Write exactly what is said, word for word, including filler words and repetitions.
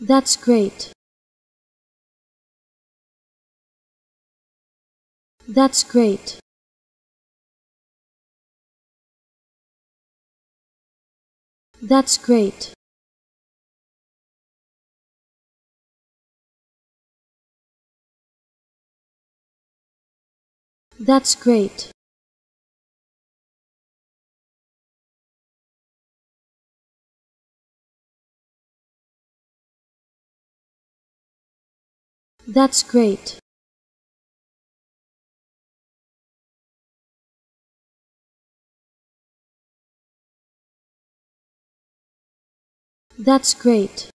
That's great. That's great. That's great. That's great. That's great. That's great.